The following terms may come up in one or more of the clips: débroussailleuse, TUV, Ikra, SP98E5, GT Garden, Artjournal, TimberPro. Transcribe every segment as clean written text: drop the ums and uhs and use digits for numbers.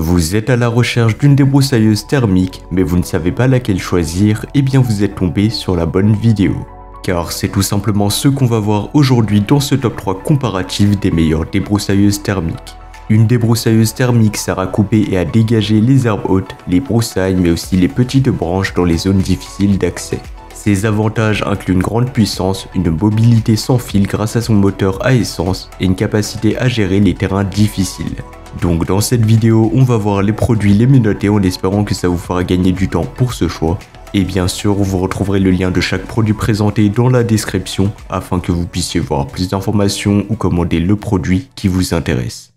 Vous êtes à la recherche d'une débroussailleuse thermique, mais vous ne savez pas laquelle choisir, et bien vous êtes tombé sur la bonne vidéo. Car c'est tout simplement ce qu'on va voir aujourd'hui dans ce top 3 comparatif des meilleures débroussailleuses thermiques. Une débroussailleuse thermique sert à couper et à dégager les herbes hautes, les broussailles, mais aussi les petites branches dans les zones difficiles d'accès. Ses avantages incluent une grande puissance, une mobilité sans fil grâce à son moteur à essence et une capacité à gérer les terrains difficiles. Donc dans cette vidéo, on va voir les produits, les menotter en espérant que ça vous fera gagner du temps pour ce choix. Et bien sûr, vous retrouverez le lien de chaque produit présenté dans la description afin que vous puissiez voir plus d'informations ou commander le produit qui vous intéresse.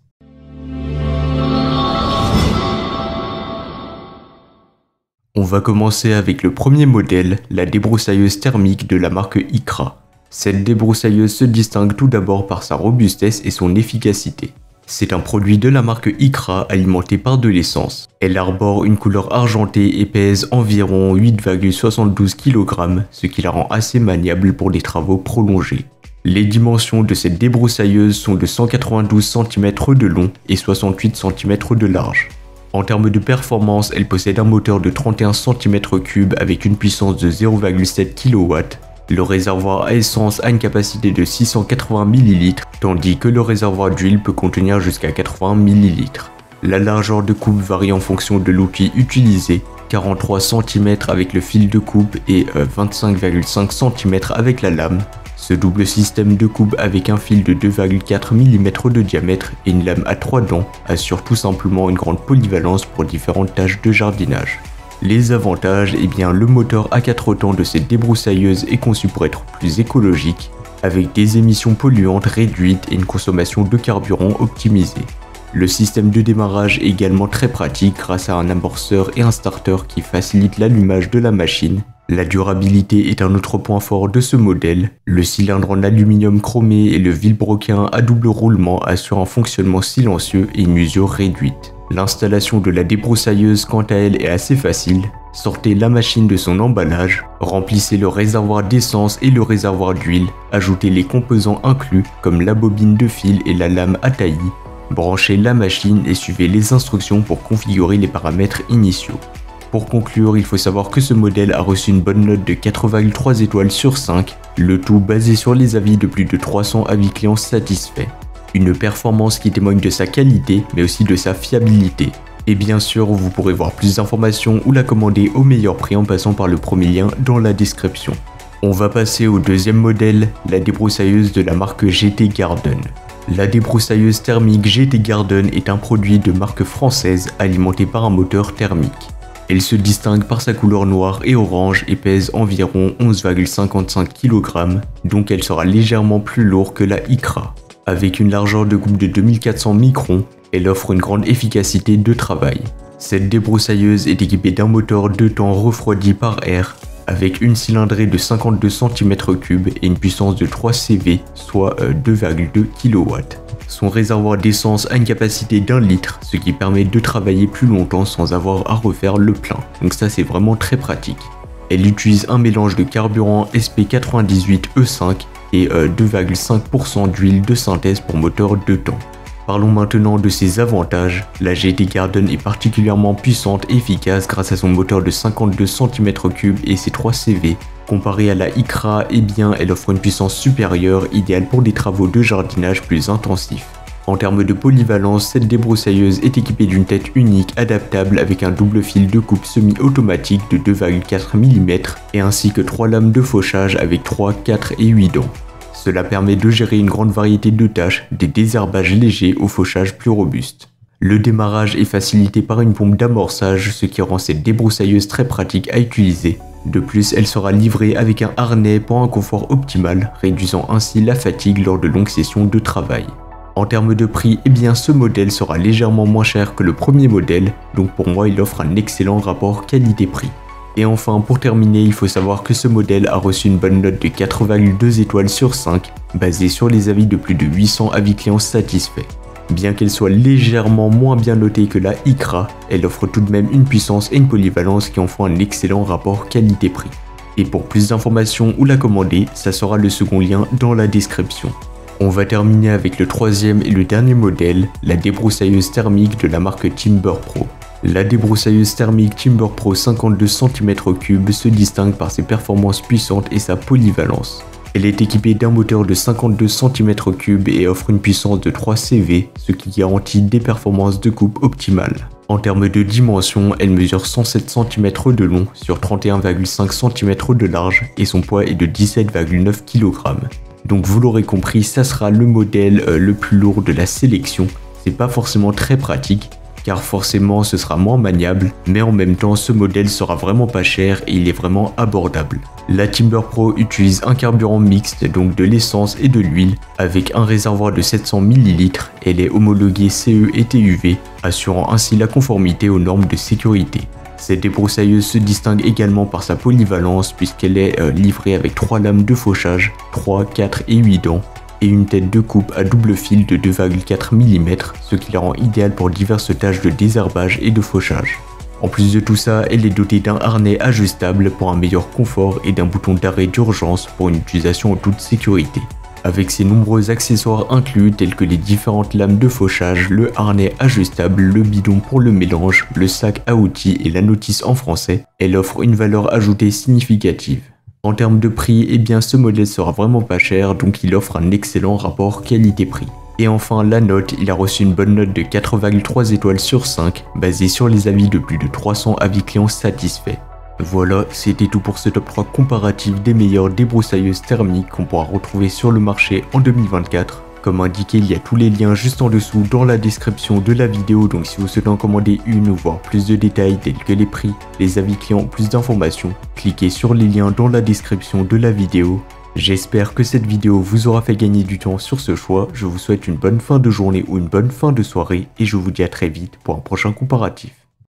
On va commencer avec le premier modèle, la débroussailleuse thermique de la marque Ikra. Cette débroussailleuse se distingue tout d'abord par sa robustesse et son efficacité. C'est un produit de la marque Ikra alimenté par de l'essence. Elle arbore une couleur argentée et pèse environ 8,72 kg, ce qui la rend assez maniable pour des travaux prolongés. Les dimensions de cette débroussailleuse sont de 192 cm de long et 68 cm de large. En termes de performance, elle possède un moteur de 31 cm3 avec une puissance de 0,7 kW. Le réservoir à essence a une capacité de 680 ml, tandis que le réservoir d'huile peut contenir jusqu'à 80 ml. La largeur de coupe varie en fonction de l'outil utilisé, 43 cm avec le fil de coupe et 25,5 cm avec la lame. Ce double système de coupe avec un fil de 2,4 mm de diamètre et une lame à 3 dents assure tout simplement une grande polyvalence pour différentes tâches de jardinage. Les avantages, le moteur à 4 temps de cette débroussailleuse est conçu pour être plus écologique, avec des émissions polluantes réduites et une consommation de carburant optimisée. Le système de démarrage est également très pratique grâce à un amorceur et un starter qui facilite l'allumage de la machine. La durabilité est un autre point fort de ce modèle. Le cylindre en aluminium chromé et le vilebrequin à double roulement assurent un fonctionnement silencieux et une usure réduite. L'installation de la débroussailleuse quant à elle est assez facile. Sortez la machine de son emballage, remplissez le réservoir d'essence et le réservoir d'huile, ajoutez les composants inclus comme la bobine de fil et la lame à taillis, branchez la machine et suivez les instructions pour configurer les paramètres initiaux. Pour conclure, il faut savoir que ce modèle a reçu une bonne note de 4,3 étoiles sur 5, le tout basé sur les avis de plus de 300 avis clients satisfaits. Une performance qui témoigne de sa qualité, mais aussi de sa fiabilité. Et bien sûr, vous pourrez voir plus d'informations ou la commander au meilleur prix en passant par le premier lien dans la description. On va passer au deuxième modèle, la débroussailleuse de la marque GT Garden. La débroussailleuse thermique GT Garden est un produit de marque française alimenté par un moteur thermique. Elle se distingue par sa couleur noire et orange et pèse environ 11,55 kg, donc elle sera légèrement plus lourde que la Ikra. Avec une largeur de coupe de 2400 microns, elle offre une grande efficacité de travail. Cette débroussailleuse est équipée d'un moteur 2 temps refroidi par air, avec une cylindrée de 52 cm3 et une puissance de 3 CV, soit 2,2 kW. Son réservoir d'essence a une capacité d'1 litre, ce qui permet de travailler plus longtemps sans avoir à refaire le plein. Donc ça c'est vraiment très pratique. Elle utilise un mélange de carburant SP98E5 et 2,5% d'huile de synthèse pour moteur 2 temps. Parlons maintenant de ses avantages. La GT Garden est particulièrement puissante et efficace grâce à son moteur de 52 cm3 et ses 3 CV. Comparée à la Ikra, elle offre une puissance supérieure, idéale pour des travaux de jardinage plus intensifs. En termes de polyvalence, cette débroussailleuse est équipée d'une tête unique adaptable avec un double fil de coupe semi-automatique de 2,4 mm et ainsi que 3 lames de fauchage avec 3, 4 et 8 dents. Cela permet de gérer une grande variété de tâches, des désherbages légers au fauchage plus robuste. Le démarrage est facilité par une pompe d'amorçage, ce qui rend cette débroussailleuse très pratique à utiliser. De plus, elle sera livrée avec un harnais pour un confort optimal, réduisant ainsi la fatigue lors de longues sessions de travail. En termes de prix, ce modèle sera légèrement moins cher que le premier modèle, donc pour moi il offre un excellent rapport qualité-prix. Et enfin, pour terminer, il faut savoir que ce modèle a reçu une bonne note de 4,2 étoiles sur 5, basée sur les avis de plus de 800 avis clients satisfaits. Bien qu'elle soit légèrement moins bien notée que la Ikra, elle offre tout de même une puissance et une polyvalence qui en font un excellent rapport qualité-prix. Et pour plus d'informations ou la commander, ça sera le second lien dans la description. On va terminer avec le troisième et le dernier modèle, la débroussailleuse thermique de la marque TimberPro. La débroussailleuse thermique TimberPro 52 cm3 se distingue par ses performances puissantes et sa polyvalence. Elle est équipée d'un moteur de 52 cm3 et offre une puissance de 3 CV, ce qui garantit des performances de coupe optimales. En termes de dimension, elle mesure 107 cm de long sur 31,5 cm de large et son poids est de 17,9 kg. Donc vous l'aurez compris, ça sera le modèle le plus lourd de la sélection. C'est pas forcément très pratique, car forcément ce sera moins maniable, mais en même temps ce modèle sera vraiment pas cher et il est vraiment abordable. La TimberPro utilise un carburant mixte, donc de l'essence et de l'huile, avec un réservoir de 700 ml, elle est homologuée CE et TUV, assurant ainsi la conformité aux normes de sécurité. Cette débroussailleuse se distingue également par sa polyvalence puisqu'elle est livrée avec 3 lames de fauchage, 3, 4 et 8 dents, et une tête de coupe à double fil de 2,4 mm, ce qui la rend idéale pour diverses tâches de désherbage et de fauchage. En plus de tout ça, elle est dotée d'un harnais ajustable pour un meilleur confort et d'un bouton d'arrêt d'urgence pour une utilisation en toute sécurité. Avec ses nombreux accessoires inclus tels que les différentes lames de fauchage, le harnais ajustable, le bidon pour le mélange, le sac à outils et la notice en français, elle offre une valeur ajoutée significative. En termes de prix, eh bien ce modèle sera vraiment pas cher, donc il offre un excellent rapport qualité-prix. Et enfin la note, il a reçu une bonne note de 4,3 étoiles sur 5, basée sur les avis de plus de 300 avis clients satisfaits. Voilà, c'était tout pour ce top 3 comparatif des meilleures débroussailleuses thermiques qu'on pourra retrouver sur le marché en 2024. Comme indiqué, il y a tous les liens juste en dessous dans la description de la vidéo, donc si vous souhaitez en commander une ou voir plus de détails tels que les prix, les avis clients ou plus d'informations, cliquez sur les liens dans la description de la vidéo. J'espère que cette vidéo vous aura fait gagner du temps sur ce choix, je vous souhaite une bonne fin de journée ou une bonne fin de soirée et je vous dis à très vite pour un prochain comparatif.